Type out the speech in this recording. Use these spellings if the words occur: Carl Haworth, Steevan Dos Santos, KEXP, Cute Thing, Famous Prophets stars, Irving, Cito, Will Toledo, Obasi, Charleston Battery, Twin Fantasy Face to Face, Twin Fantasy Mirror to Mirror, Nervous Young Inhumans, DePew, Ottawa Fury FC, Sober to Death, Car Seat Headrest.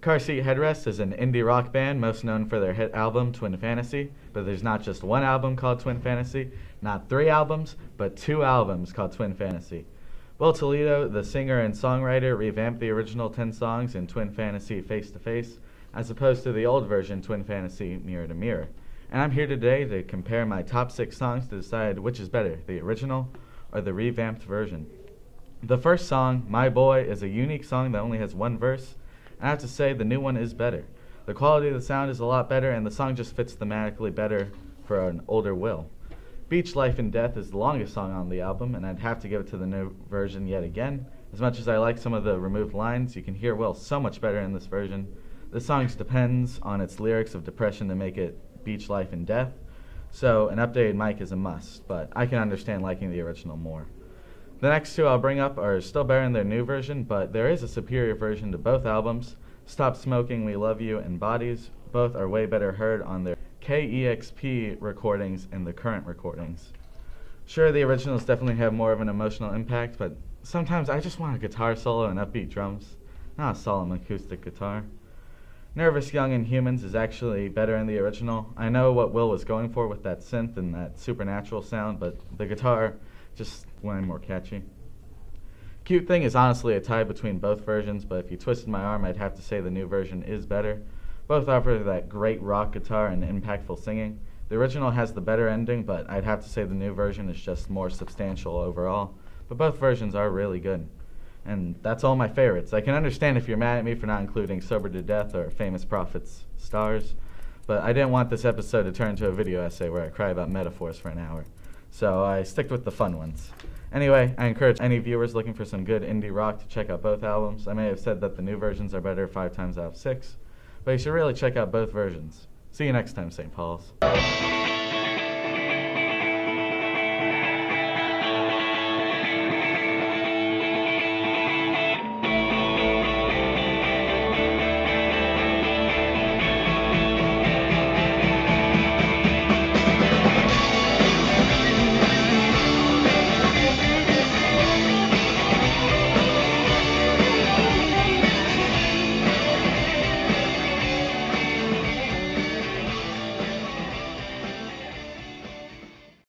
Car Seat Headrest is an indie rock band most known for their hit album Twin Fantasy, but there's not just one album called Twin Fantasy, not three albums, but two albums called Twin Fantasy. Will Toledo, the singer and songwriter, revamped the original 10 songs in Twin Fantasy Face to Face, as opposed to the old version Twin Fantasy Mirror to Mirror. And I'm here today to compare my top 6 songs to decide which is better, the original or the revamped version. The first song, My Boy, is a unique song that only has one verse. I have to say the new one is better. The quality of the sound is a lot better, and the song just fits thematically better for an older Will. Beach Life and Death is the longest song on the album, and I'd have to give it to the new version yet again. As much as I like some of the removed lines, you can hear Will so much better in this version. The song depends on its lyrics of depression to make it Beach Life and Death, so an updated mic is a must, but I can understand liking the original more. The next two I'll bring up are still better in their new version, but there is a superior version to both albums. Stop Smoking, We Love You, and Bodies. Both are way better heard on their KEXP recordings and the current recordings. Sure, the originals definitely have more of an emotional impact, but sometimes I just want a guitar solo and upbeat drums, not a solemn acoustic guitar. Nervous Young Inhumans is actually better in the original. I know what Will was going for with that synth and that supernatural sound, but the guitar just way more catchy. Cute Thing is honestly a tie between both versions, but if you twisted my arm, I'd have to say the new version is better. Both offer that great rock guitar and impactful singing. The original has the better ending, but I'd have to say the new version is just more substantial overall. But both versions are really good. And that's all my favorites. I can understand if you're mad at me for not including Sober to Death or Famous Prophets Stars, but I didn't want this episode to turn into a video essay where I cry about metaphors for an hour. So I sticked with the fun ones. Anyway, I encourage any viewers looking for some good indie rock to check out both albums. I may have said that the new versions are better 5 times out of 6, but you should really check out both versions. See you next time, St. Paul's.